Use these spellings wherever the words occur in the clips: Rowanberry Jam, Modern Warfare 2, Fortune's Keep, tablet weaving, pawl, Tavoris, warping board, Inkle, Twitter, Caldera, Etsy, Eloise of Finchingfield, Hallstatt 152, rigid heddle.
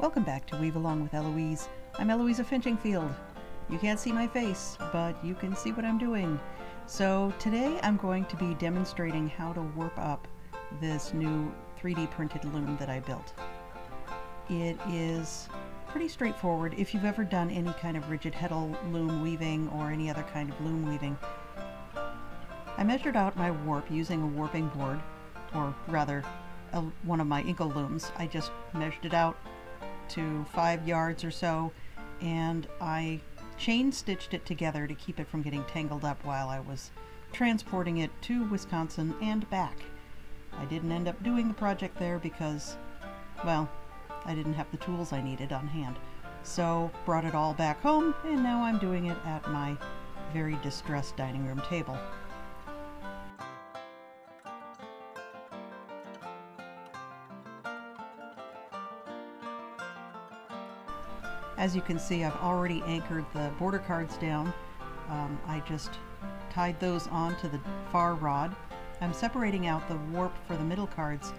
Welcome back to Weave Along with Eloise. I'm Eloise of Finchingfield. You can't see my face, but you can see what I'm doing. So today I'm going to be demonstrating how to warp up this new 3D printed loom that I built. It is pretty straightforward. If you've ever done any kind of rigid heddle loom weaving or any other kind of loom weaving, I measured out my warp using a warping board, or rather one of my Inkle looms. I just measured it out to 5 yards or so, and I chain stitched it together to keep it from getting tangled up while I was transporting it to Wisconsin and back. I didn't end up doing the project there because, well, I didn't have the tools I needed on hand. So brought it all back home, and now I'm doing it at my very distressed dining room table. As you can see, I've already anchored the border cards down. I just tied those onto the far rod. I'm separating out the warp for the middle cards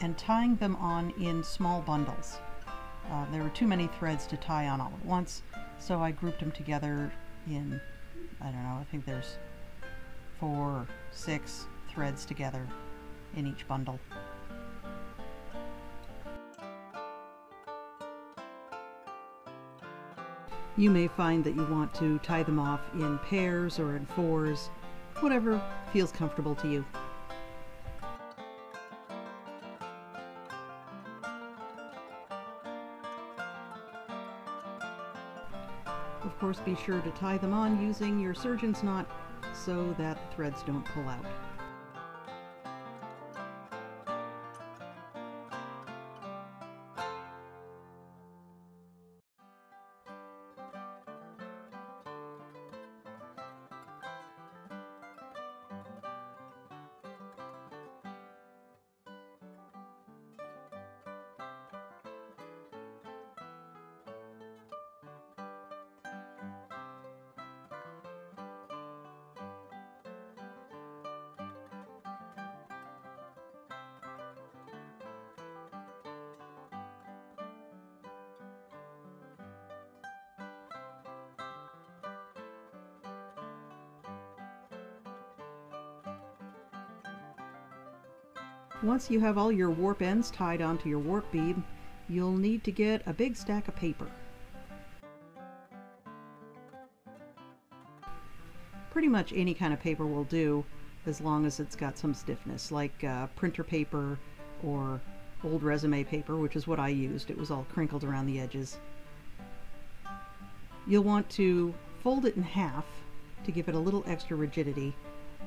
and tying them on in small bundles. There were too many threads to tie on all at once, so I grouped them together in, I don't know, I think there's 4 or 6 threads together in each bundle. You may find that you want to tie them off in pairs or in 4s, whatever feels comfortable to you. Of course, be sure to tie them on using your surgeon's knot so that the threads don't pull out. Once you have all your warp ends tied onto your warp bead, you'll need to get a big stack of paper. Pretty much any kind of paper will do, as long as it's got some stiffness, like printer paper or old resume paper, which is what I used. It was all crinkled around the edges. You'll want to fold it in half to give it a little extra rigidity,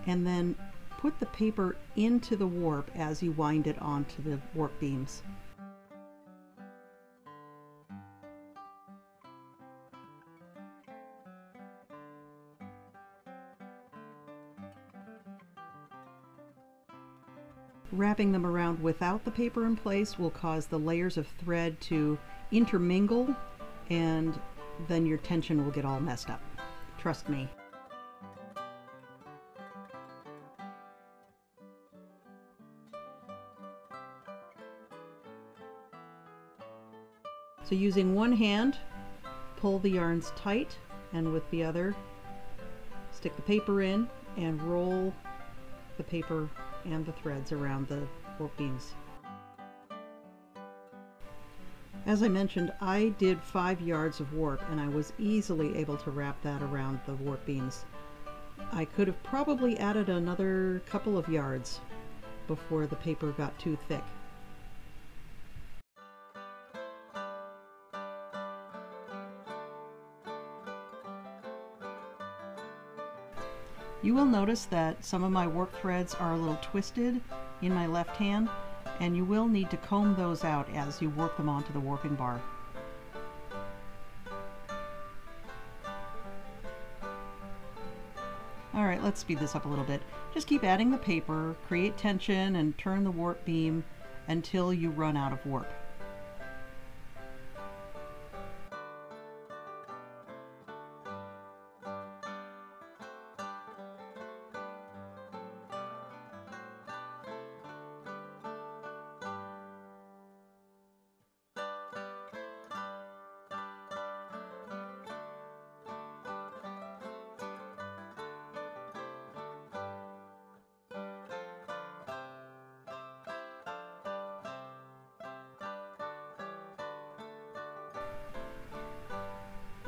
and then put the paper into the warp as you wind it onto the warp beams. Wrapping them around without the paper in place will cause the layers of thread to intermingle, and then your tension will get all messed up. Trust me. So using one hand, pull the yarns tight, and with the other, stick the paper in and roll the paper and the threads around the warp beams. As I mentioned, I did 5 yards of warp, and I was easily able to wrap that around the warp beams. I could have probably added another couple of yards before the paper got too thick. You will notice that some of my warp threads are a little twisted in my left hand, and you will need to comb those out as you warp them onto the warping bar. Alright, let's speed this up a little bit. Just keep adding the paper, create tension, and turn the warp beam until you run out of warp.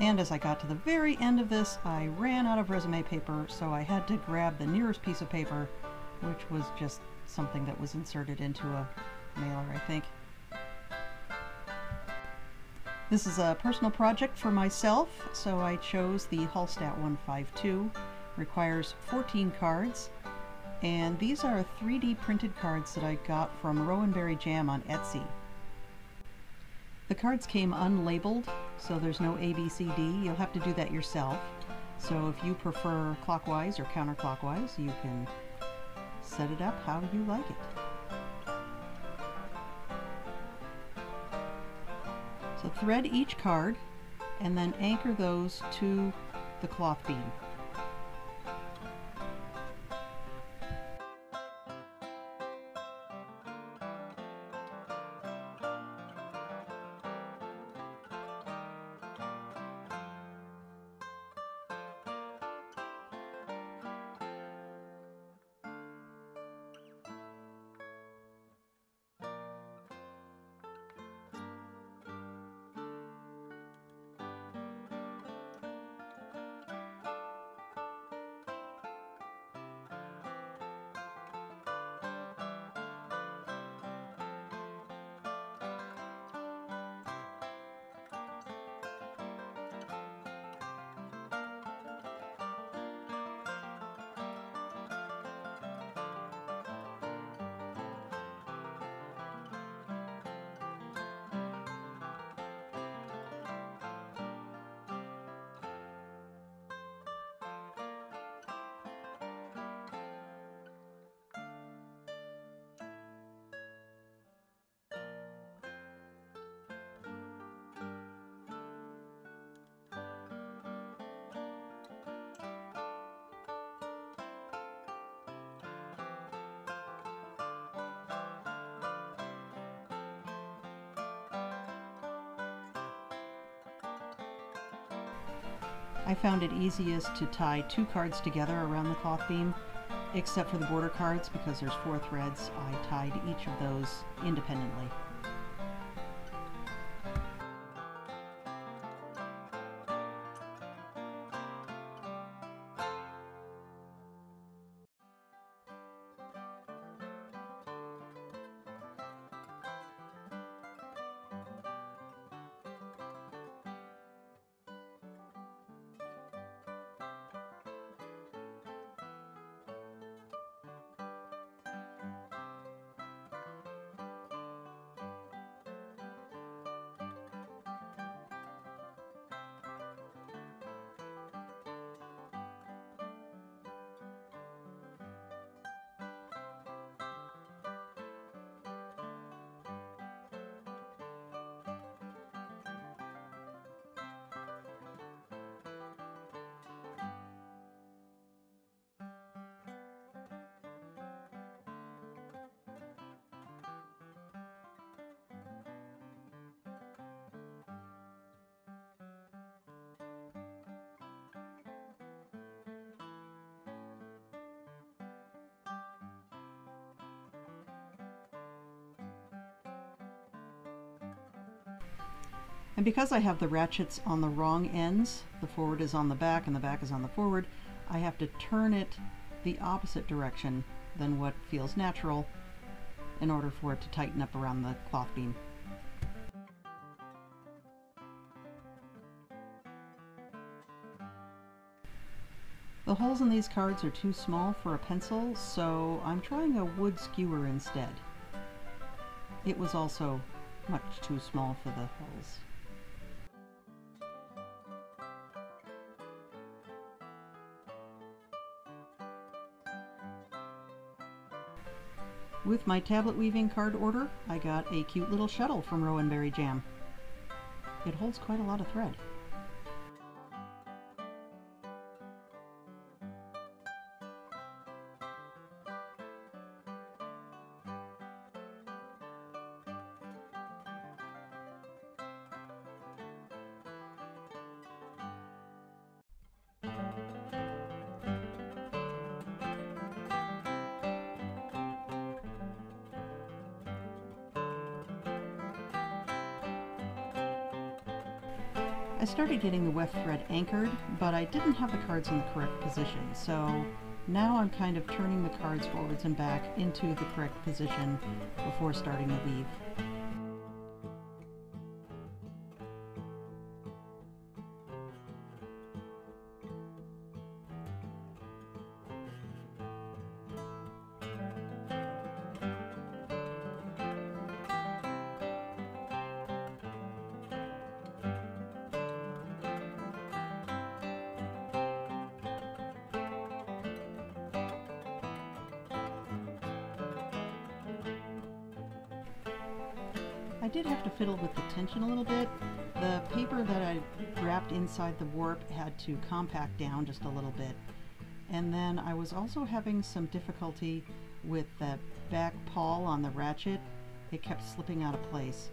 And as I got to the very end of this, I ran out of resume paper, so I had to grab the nearest piece of paper, which was just something that was inserted into a mailer, I think. This is a personal project for myself, so I chose the Hallstatt 152. Requires 14 cards, and these are 3D printed cards that I got from Rowanberry Jam on Etsy. The cards came unlabeled, so there's no A, B, C, D. You'll have to do that yourself. So if you prefer clockwise or counterclockwise, you can set it up how you like it. So thread each card and then anchor those to the cloth beam. I found it easiest to tie two cards together around the cloth beam, except for the border cards, because there's 4 threads. I tied each of those independently. And because I have the ratchets on the wrong ends, the forward is on the back and the back is on the forward, I have to turn it the opposite direction than what feels natural in order for it to tighten up around the cloth beam. The holes in these cards are too small for a pencil, so I'm trying a wood skewer instead. It was also much too small for the holes. With my tablet weaving card order, I got a cute little shuttle from Rowanberry Jam. It holds quite a lot of thread. I started getting the weft thread anchored, but I didn't have the cards in the correct position, so now I'm kind of turning the cards forwards and back into the correct position before starting the weave. I did have to fiddle with the tension a little bit. The paper that I wrapped inside the warp had to compact down just a little bit. And then I was also having some difficulty with the back pawl on the ratchet. It kept slipping out of place.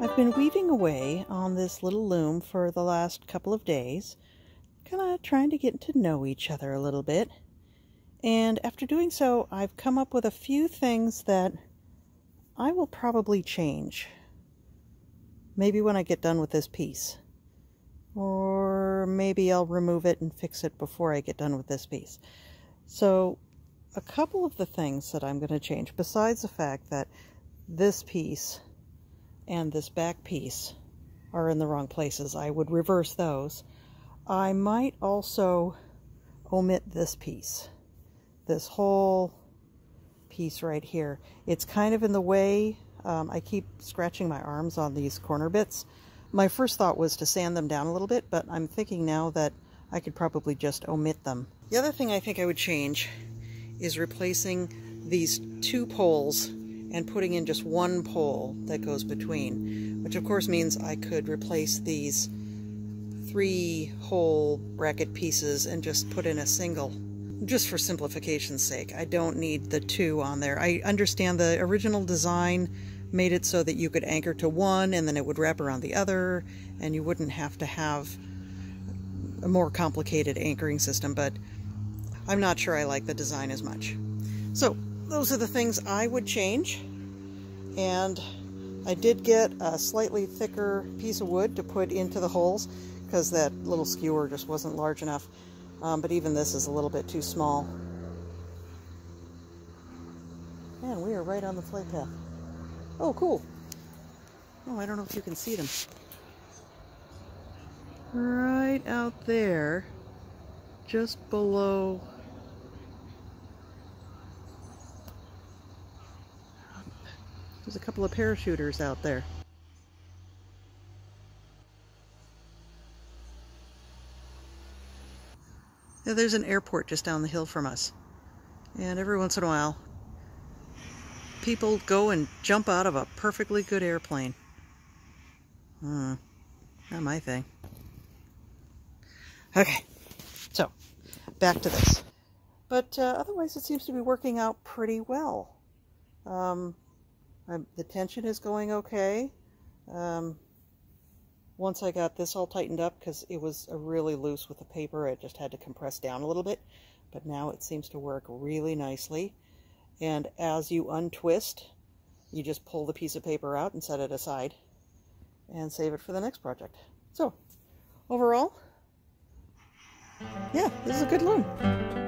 I've been weaving away on this little loom for the last couple of days, kind of trying to get to know each other a little bit. And after doing so, I've come up with a few things that I will probably change. Maybe when I get done with this piece. Or maybe I'll remove it and fix it before I get done with this piece. So a couple of the things that I'm going to change, besides the fact that this piece and this back piece are in the wrong places. I would reverse those. I might also omit this piece. This whole piece right here. It's kind of in the way. I keep scratching my arms on these corner bits. My first thought was to sand them down a little bit, but I'm thinking now that I could probably just omit them. The other thing I think I would change is replacing these two poles and putting in just one pole that goes between, which of course means I could replace these three whole bracket pieces and just put in a single, just for simplification's sake. I don't need the two on there. I understand the original design made it so that you could anchor to one and then it would wrap around the other, and you wouldn't have to have a more complicated anchoring system, but I'm not sure I like the design as much. So those are the things I would change. And I did get a slightly thicker piece of wood to put into the holes because that little skewer just wasn't large enough. But even this is a little bit too small. And we are right on the flight path. Oh, cool. Oh, I don't know if you can see them. Right out there, just below. There's a couple of parachuters out there. Now, there's an airport just down the hill from us. And every once in a while, people go and jump out of a perfectly good airplane. Not my thing. Okay, so back to this. But otherwise, it seems to be working out pretty well. The tension is going okay. Once I got this all tightened up, because it was really loose with the paper, it just had to compress down a little bit. But now it seems to work really nicely. And as you untwist, you just pull the piece of paper out and set it aside and save it for the next project. So overall, yeah, this is a good loom.